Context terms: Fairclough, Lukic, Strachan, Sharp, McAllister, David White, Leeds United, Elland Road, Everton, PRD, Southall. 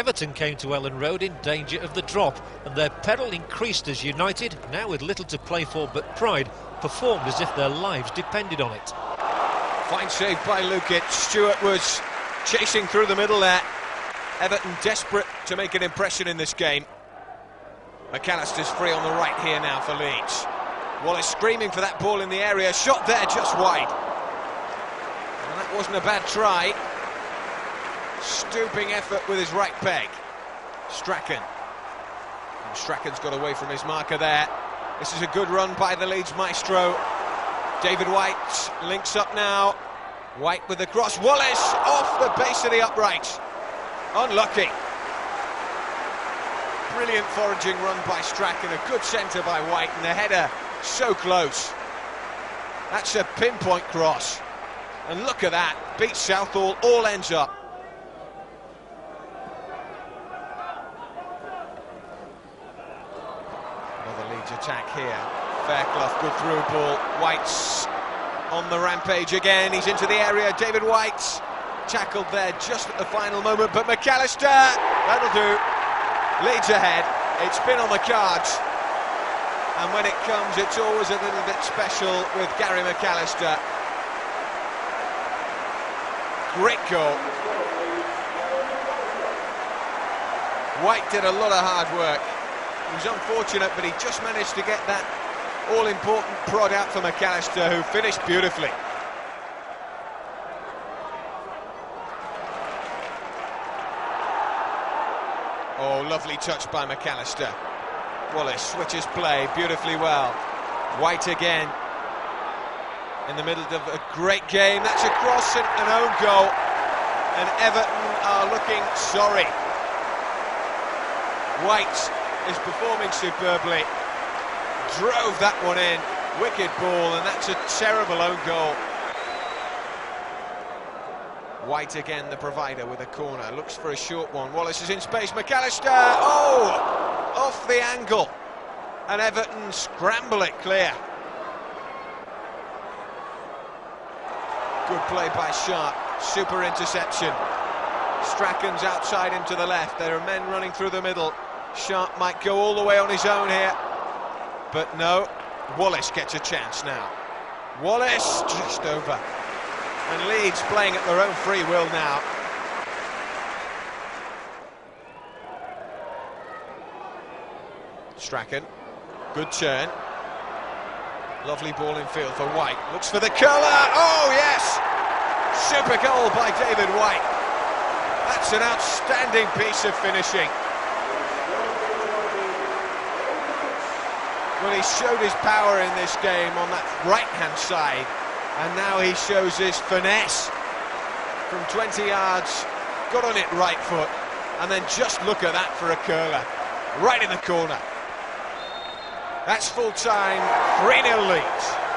Everton came to Elland Road in danger of the drop, and their peril increased as United, now with little to play for but pride, performed as if their lives depended on it. Fine save by Lukic. Stewart was chasing through the middle there. Everton desperate to make an impression in this game. McAllister's free on the right here now for Leeds. Wallace screaming for that ball in the area. Shot there just wide. Well, that wasn't a bad try. Stooping effort with his right peg. Strachan. And Strachan's got away from his marker there. This is a good run by the Leeds maestro. David White links up now. White with the cross. Wallace off the base of the upright. Unlucky. Brilliant foraging run by Strachan. A good centre by White, and the header so close. That's a pinpoint cross. And look at that. Beats Southall. All ends up. Another Leeds attack here. Fairclough, good through ball. White's on the rampage again. He's into the area. David White tackled there just at the final moment, but McAllister, that'll do. Leeds ahead. It's been on the cards, and when it comes, it's always a little bit special with Gary McAllister. Great goal. White did a lot of hard work. He was unfortunate, but he just managed to get that all-important prod out for McAllister, who finished beautifully. Oh, lovely touch by McAllister. Wallace switches play beautifully well. White again. In the middle of a great game. That's a cross and an own goal. And Everton are looking sorry. White is performing superbly. Drove that one in. Wicked ball, and that's a terrible own goal. White again, the provider, with a corner. Looks for a short one. Wallace is in space. McAllister, oh! Off the angle. And Everton scramble it clear. Good play by Sharp. Super interception. Strachan's outside him to the left. There are men running through the middle. Sharp might go all the way on his own here. But no, Wallace gets a chance now. Wallace just over. And Leeds playing at their own free will now. Strachan, good turn. Lovely ball in field for White. Looks for the curler. Oh, yes! Super goal by David White. That's an outstanding piece of finishing. Well, he showed his power in this game on that right-hand side, and now he shows his finesse from 20 yards. Got on it right foot, and then just look at that for a curler. Right in the corner. That's full-time, 3-0 leads.